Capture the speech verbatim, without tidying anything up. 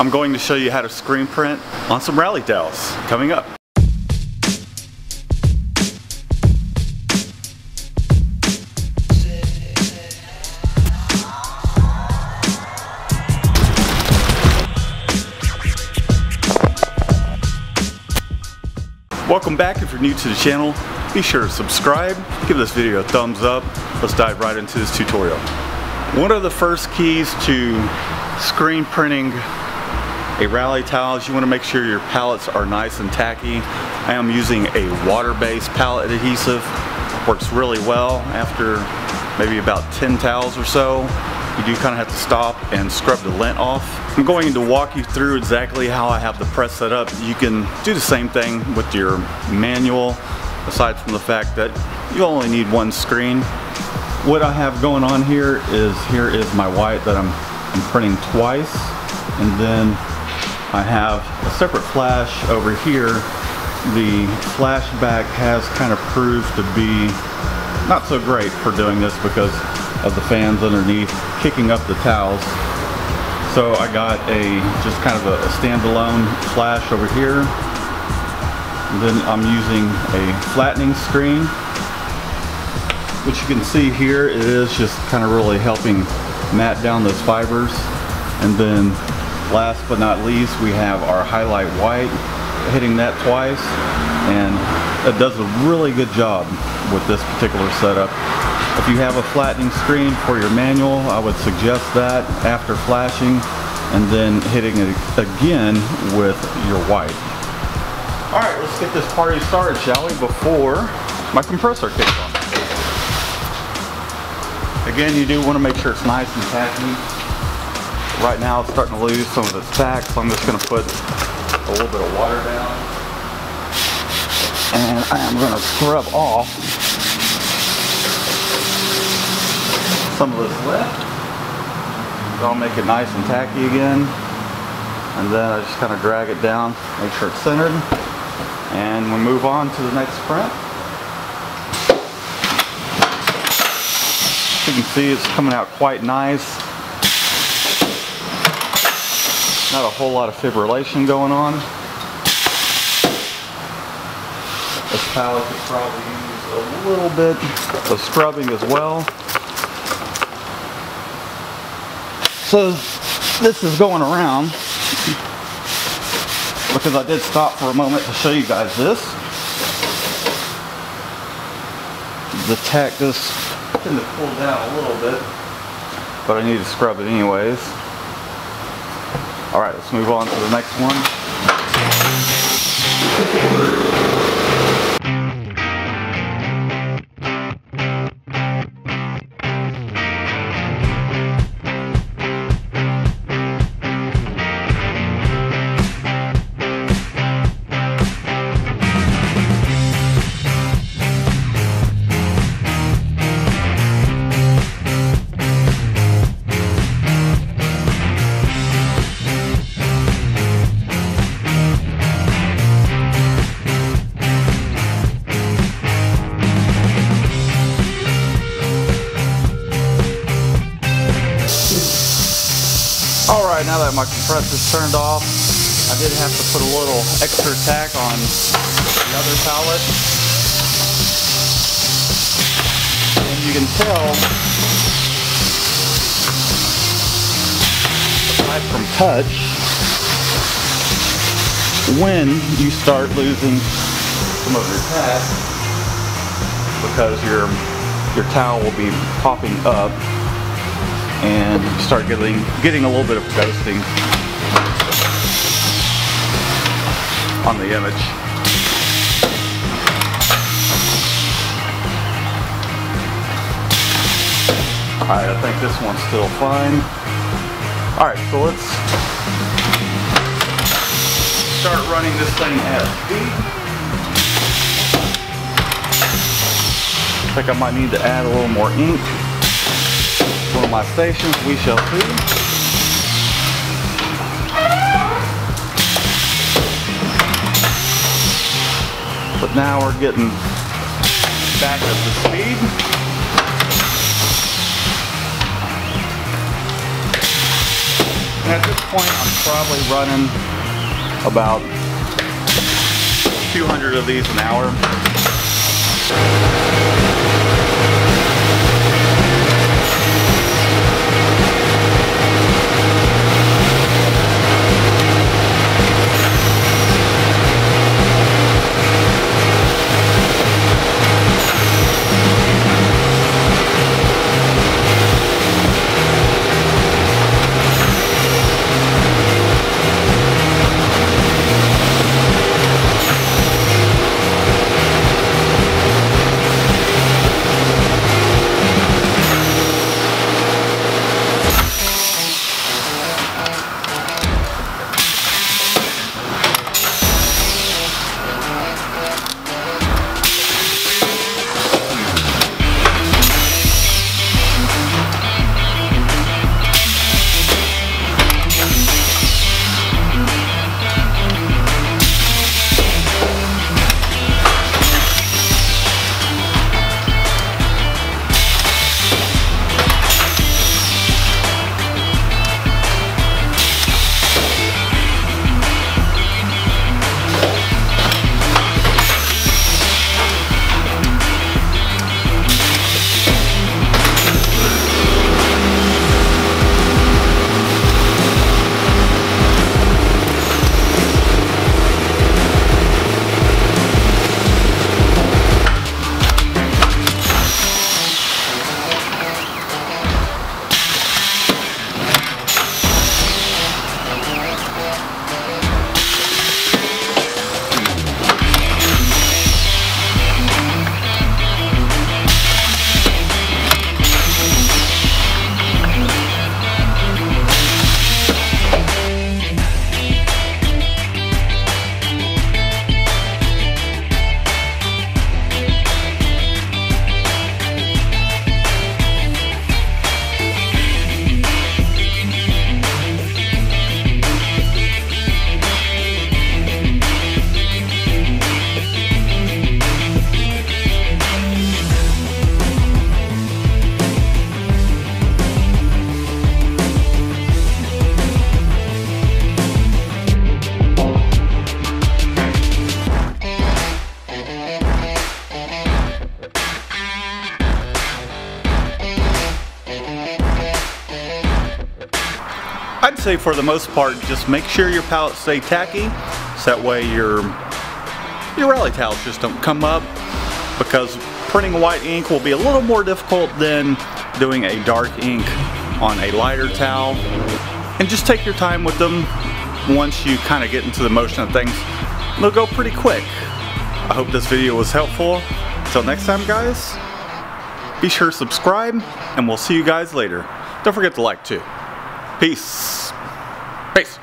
I'm going to show you how to screen print on some rally dowels coming up. Welcome back. If you're new to the channel, be sure to subscribe, give this video a thumbs up. Let's dive right into this tutorial. One of the first keys to screen printing a rally towel is you want to make sure your palettes are nice and tacky. I am using a water-based palette adhesive. Works really well. After maybe about ten towels or so, you do kind of have to stop and scrub the lint off. I'm going to walk you through exactly how I have the press set up. You can do the same thing with your manual, aside from the fact that you only need one screen. What I have going on here is, here is my white that I'm, I'm printing twice, and then I have a separate flash over here. The flashback has kind of proved to be not so great for doing this because of the fans underneath kicking up the towels. So I got a just kind of a, a standalone flash over here. And then I'm using a flattening screen, which you can see here it is just kind of really helping mat down those fibers. And then last but not least, we have our highlight white, hitting that twice, and it does a really good job with this particular setup. If you have a flattening screen for your manual, I would suggest that after flashing and then hitting it again with your white. All right, let's get this party started, shall we, before my compressor kicks on. Again, you do want to make sure it's nice and tacky. Right now it's starting to lose some of its tack, so I'm just going to put a little bit of water down, and I am going to scrub off some of this left. I'll make it nice and tacky again, and then I just kind of drag it down, make sure it's centered, and we move on to the next print. As you can see, it's coming out quite nice. Not a whole lot of fibrillation going on. This palette could probably use a little bit of scrubbing as well. So this is going around because I did stop for a moment to show you guys this. The tack is tending to pull down a little bit, but I need to scrub it anyways. All right, let's move on to the next one. Now that my compressor's turned off, I did have to put a little extra tack on the other pallet. And you can tell, aside from touch, when you start losing some of your tack, because your, your towel will be popping up and start getting getting a little bit of ghosting on the image. All right, I think this one's still fine. All right, so let's start running this thing at speed. I think I might need to add a little more ink. One of my stations, we shall see. But now we're getting back up to speed. And at this point I'm probably running about two hundred of these an hour. I'd say for the most part, just make sure your pallets stay tacky, so that way your, your rally towels just don't come up, because printing white ink will be a little more difficult than doing a dark ink on a lighter towel. And just take your time with them. Once you kind of get into the motion of things, they'll go pretty quick. I hope this video was helpful. Until next time, guys, be sure to subscribe, and we'll see you guys later. Don't forget to like too. Peace. Peace.